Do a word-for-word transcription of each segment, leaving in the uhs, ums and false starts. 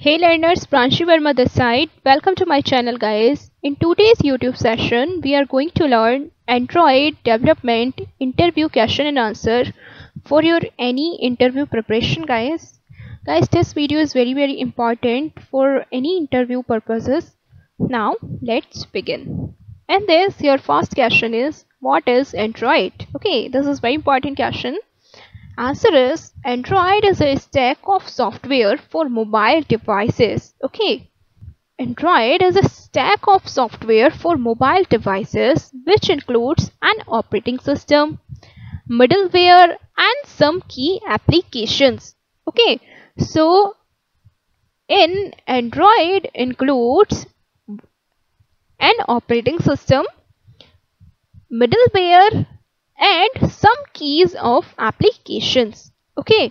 Hey learners, Pranshi Verma this side. Welcome to my channel guys. In today's YouTube session, we are going to learn Android Development Interview Question and Answer for your any interview preparation guys. Guys, this video is very very important for any interview purposes. Now, let's begin. And this, your first question is, what is Android? Okay, this is very important question. Answer is, Android is a stack of software for mobile devices. Okay, Android is a stack of software for mobile devices which includes an operating system, middleware and some key applications. Okay, so in Android includes an operating system, middleware and some keys of applications. Okay,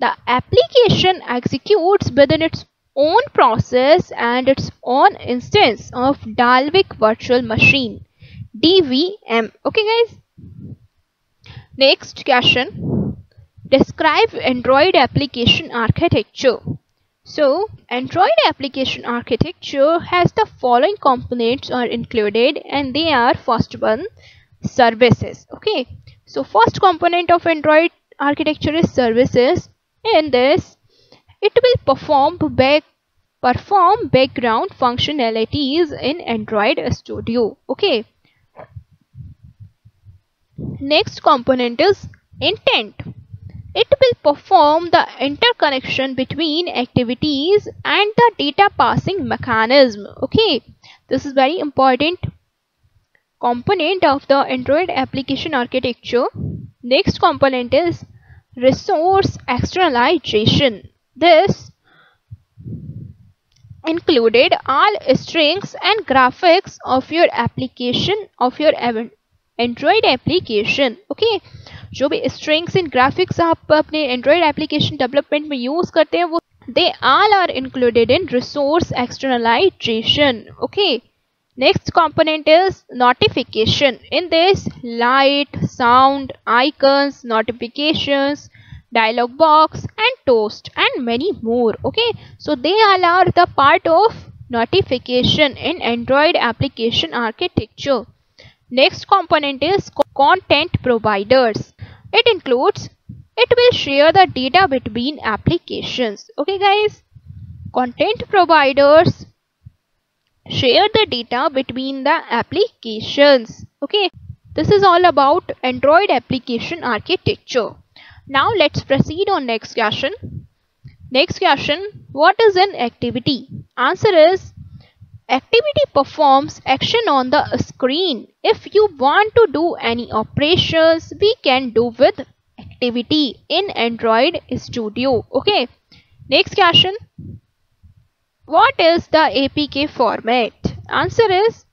the application executes within its own process and its own instance of Dalvik virtual machine D V M. Okay guys, next question, describe Android application architecture. So Android application architecture has the following components are included and they are first one, services. Okay, so first component of Android architecture is services. In this, it will perform back perform background functionalities in Android Studio. Okay, next component is intent. It will perform the interconnection between activities and the data passing mechanism. Okay, this is very important component of the Android application architecture. Next component is resource externalization. This included all strings and graphics of your application of your Android application. Okay, जो भी strings and graphics आप अपने Android application development में use करते हैं वो they all are included in resource externalization. Okay. Next component is notification. In this, light, sound, icons, notifications, dialog box and toast and many more. Okay, so they all are the part of notification in Android application architecture. Next component is content providers. It includes, it will share the data between applications. Okay guys, content providers share the data between the applications. Okay, this is all about Android application architecture. Now let's proceed on next question. Next question, what is an activity? Answer is, activity performs action on the screen. If you want to do any operations, we can do with activity in Android Studio. Okay, next question, what is the A P K format? Answer is,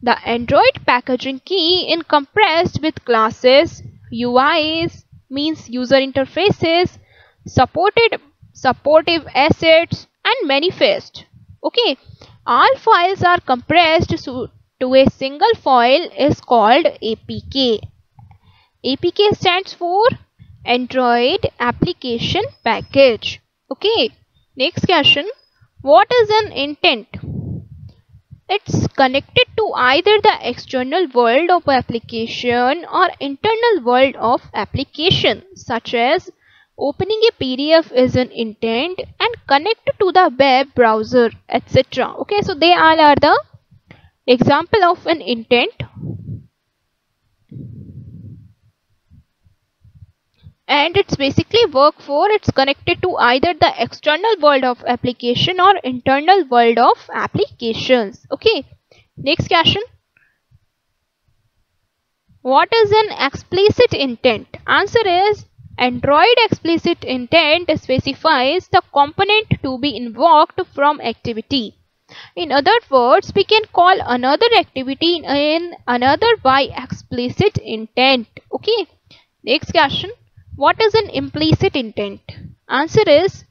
the Android packaging key in compressed with classes, U I s, means user interfaces, supported supportive assets and manifest. Okay, all files are compressed so to a single file is called A P K. A P K stands for Android Application Package. Okay, next question, what is an intent? It's connected to either the external world of application or internal world of application, such as opening a P D F is an intent and connect to the web browser, et cetera. Okay, so they all are the example of an intent. And it's basically work for, it's connected to either the external world of application or internal world of applications. Okay, next question, what is an explicit intent? Answer is, Android explicit intent specifies the component to be invoked from activity. In other words, we can call another activity in another by explicit intent. Okay, next question, what is an implicit intent? Answer is,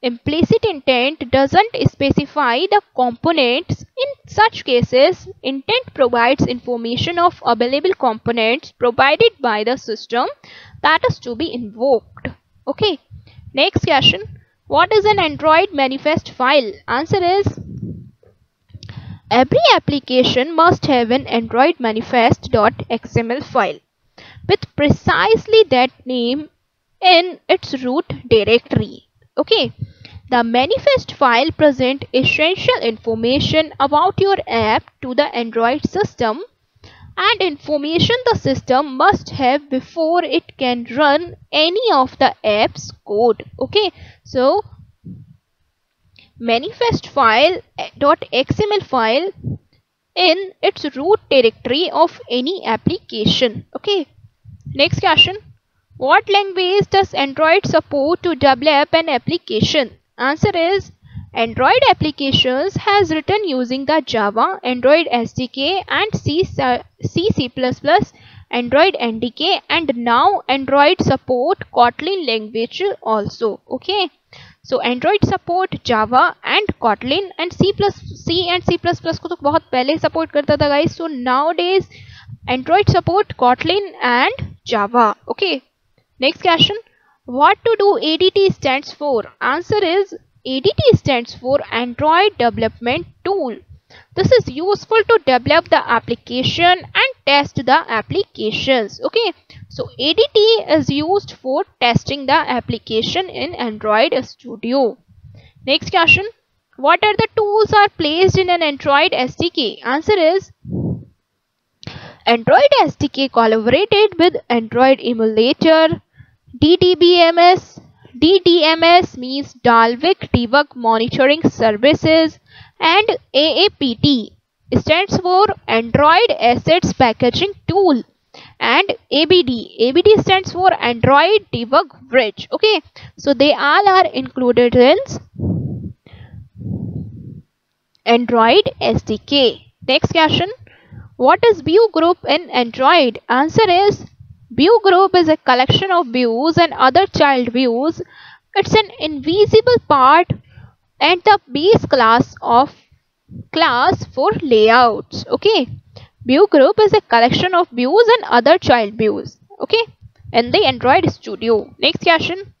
implicit intent doesn't specify the components. In such cases, intent provides information of available components provided by the system that is to be invoked. Okay, next question, What is an Android manifest file? Answer is, every application must have an Android manifest dot X M L file with precisely that name in its root directory. Okay. The manifest file presents essential information about your app to the Android system and information the system must have before it can run any of the app's code. Okay, so manifest file dot X M L file in its root directory of any application. Okay, next question. What language does Android support to develop an application? Answer is, Android applications has written using the Java, Android S D K and C, C++, Android N D K, and now Android support Kotlin language also. Okay. So Android support Java and Kotlin and C++, C and C++ को तो बहुत पहले support करता था guys. So nowadays Android support Kotlin and Java. Okay. Next question. What to do A D T stands for? Answer is, A D T stands for Android Development Tool. This is useful to develop the application and test the applications. Okay, so A D T is used for testing the application in Android Studio. Next question. What are the tools are placed in an Android S D K? Answer is, Android S D K collaborated with Android emulator, D D B M S, D D M S means Dalvik Debug Monitoring Services, and A A P T stands for Android Assets Packaging Tool, and A B D, A B D stands for Android Debug Bridge. Okay, so they all are included in Android S D K. Next question. What is ViewGroup in Android? Answer is, ViewGroup is a collection of views and other child views. It's an invisible part and the base class of class for layouts. Okay. ViewGroup is a collection of views and other child views. Okay. In the Android Studio. Next question.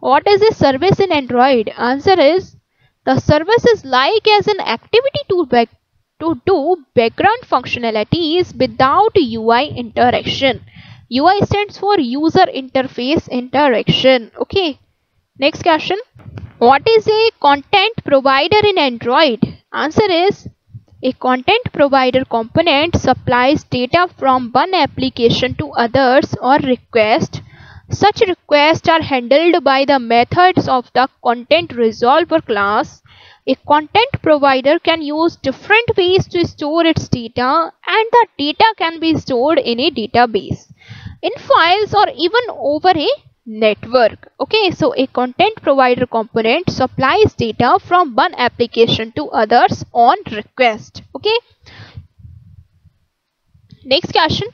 What is a service in Android? Answer is, the service is like as an activity to back to do background functionalities without U I interaction. U I stands for user interface interaction. Okay. Next question. What is a content provider in Android? Answer is, a content provider component supplies data from one application to others or requests. Such requests are handled by the methods of the content resolver class. A content provider can use different ways to store its data, and the data can be stored in a database, in files, or even over a network. Okay, so a content provider component supplies data from one application to others on request. Okay. Next question.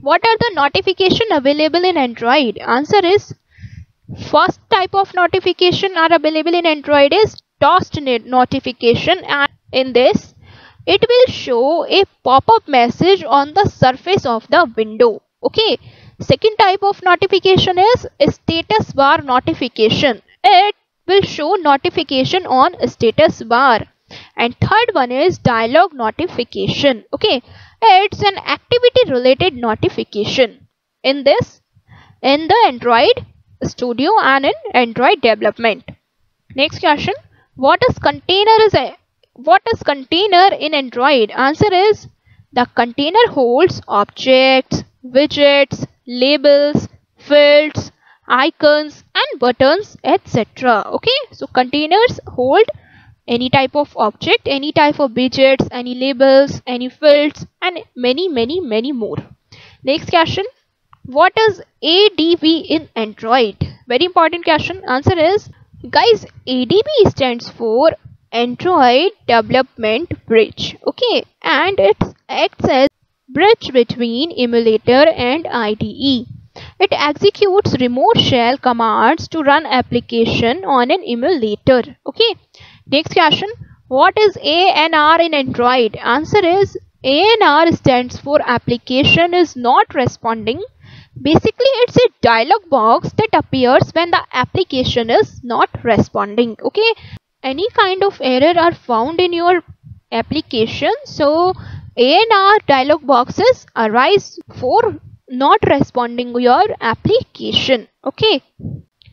What are the notifications available in Android? Answer is, first type of notification are available in Android is tossed notification, and in this it will show a pop-up message on the surface of the window. Okay. Second type of notification is status bar notification. It will show notification on status bar. And third one is dialog notification. Okay. It's an activity related notification in this, in the Android Studio and in Android Development. Next question. What is container is a, what is container in Android? Answer is, the container holds objects, widgets, labels, fields, icons and buttons, et cetera. Okay, so containers hold any type of object, any type of widgets, any labels, any fields, and many, many, many more. Next question. What is A D B in Android? Very important question. Answer is, guys, A D B stands for Android Development Bridge. Okay, and it acts as bridge between emulator and I D E. It executes remote shell commands to run application on an emulator. Okay. Next question. What is A N R in Android? Answer is, A N R stands for application is not responding Basically, it's a dialog box that appears when the application is not responding. Okay, any kind of error are found in your application, so A N R dialog boxes arise for not responding to your application. Okay,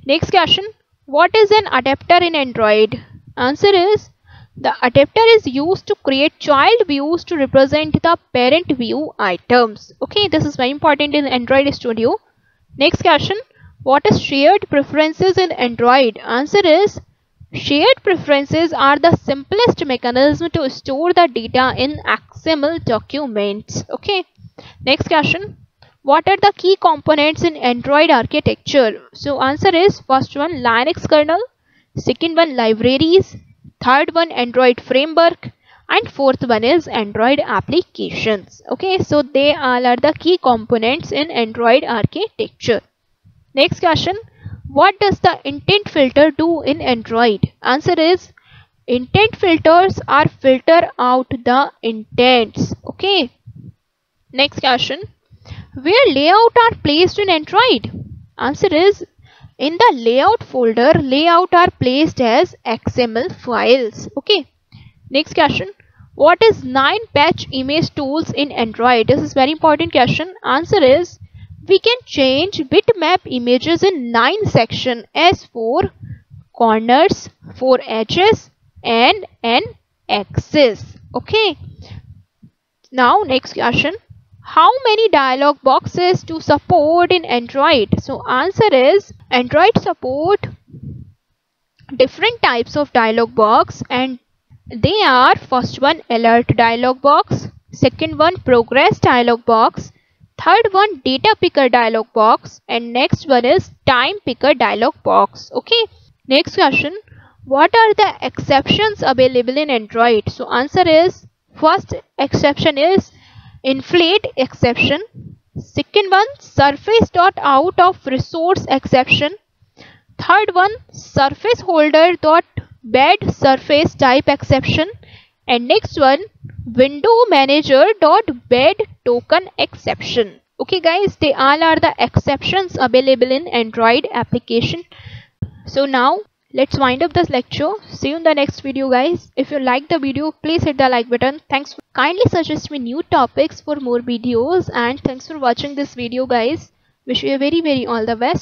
next question. What is an adapter in Android? Answer is, the adapter is used to create child views to represent the parent view items. Okay, this is very important in Android Studio. Next question. What is shared preferences in Android? Answer is, shared preferences are the simplest mechanism to store the data in X M L documents. Okay, next question. What are the key components in Android architecture? So answer is, first one Linux kernel, second one libraries, third one Android framework, and fourth one is Android applications. Okay, so they all are the key components in Android architecture. Next question. What does the intent filter do in Android? Answer is, intent filters are filter out the intents. Okay, next question. Where layout are placed in Android? Answer is, in the layout folder, layout are placed as X M L files. Okay, next question. What is nine patch image tools in Android? This is very important question. Answer is, we can change bitmap images in nine sections as for corners, four edges, and an axis. Okay, now next question. How many dialog boxes to support in Android? So answer is, Android support different types of dialog box, and they are first one alert dialog box, second one progress dialog box, third one data picker dialog box, and next one is time picker dialog box. Okay, next question. What are the exceptions available in Android? So answer is, first exception is inflate exception, second one surface dot out of resource exception, third one surface holder dot bad surface type exception, and next one window manager dot bad token exception. Okay guys, they all are the exceptions available in Android application. So now let's wind up this lecture. See you in the next video guys. If you like the video, please hit the like button. Thanks. Kindly suggest me new topics for more videos, and thanks for watching this video guys. Wish you a very very all the best.